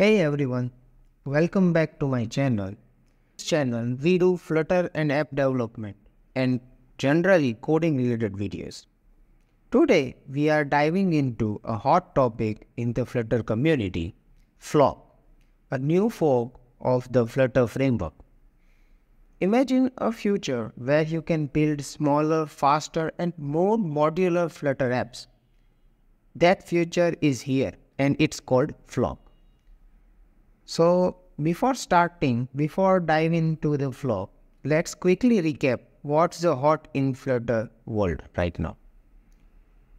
Hey everyone, welcome back to my channel. In this channel, we do Flutter and app development and generally coding related videos. Today, we are diving into a hot topic in the Flutter community, Flock, a new fork of the Flutter framework. Imagine a future where you can build smaller, faster and more modular Flutter apps. That future is here and it's called Flock. So before diving into the Flock, let's quickly recap what's the hot in Flutter world right now.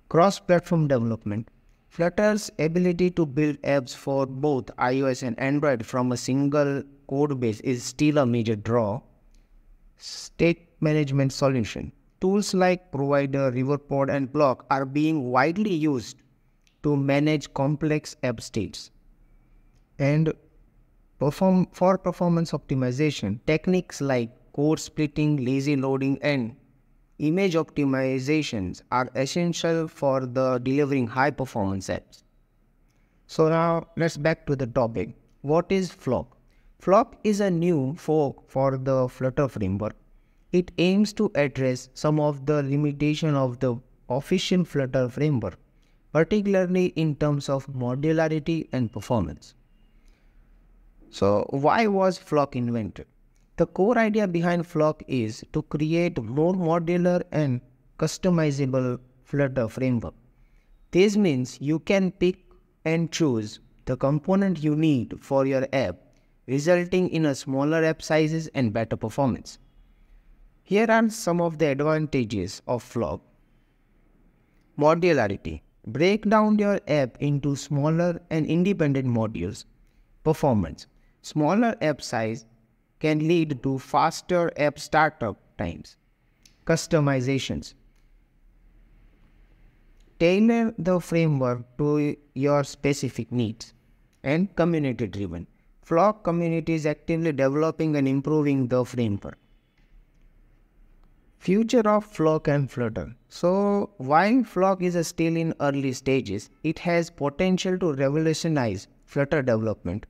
Cross-platform development. Flutter's ability to build apps for both iOS and Android from a single code base is still a major draw. State management solution. Tools like Provider, Riverpod, and Bloc are being widely used to manage complex app states. And for performance optimization, techniques like core splitting, lazy loading, and image optimizations are essential for delivering high-performance apps. So now let's back to the topic. What is Flock? Flock is a new fork for the Flutter framework. It aims to address some of the limitations of the official Flutter framework, particularly in terms of modularity and performance. So why was Flock invented? The core idea behind Flock is to create more modular and customizable Flutter framework. This means you can pick and choose the component you need for your app, resulting in a smaller app sizes and better performance. Here are some of the advantages of Flock. Modularity. Break down your app into smaller and independent modules. Performance. Smaller app size can lead to faster app startup times. Customizations. Tailor the framework to your specific needs. And community driven. Flock community is actively developing and improving the framework. Future of Flock and Flutter. So while Flock is still in early stages, it has potential to revolutionize Flutter development.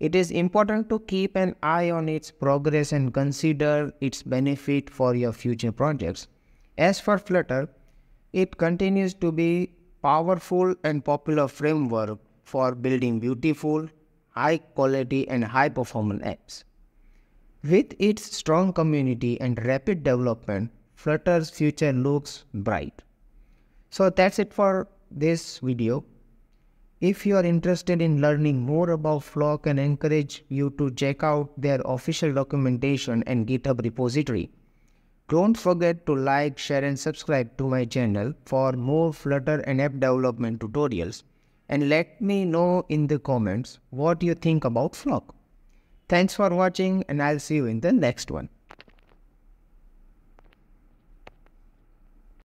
It is important to keep an eye on its progress and consider its benefit for your future projects. As for Flutter, it continues to be a powerful and popular framework for building beautiful, high quality and high performance apps. With its strong community and rapid development, Flutter's future looks bright. So that's it for this video. If you are interested in learning more about Flock, I encourage you to check out their official documentation and GitHub repository. Don't forget to like, share and subscribe to my channel for more Flutter and app development tutorials. And let me know in the comments what you think about Flock. Thanks for watching and I'll see you in the next one.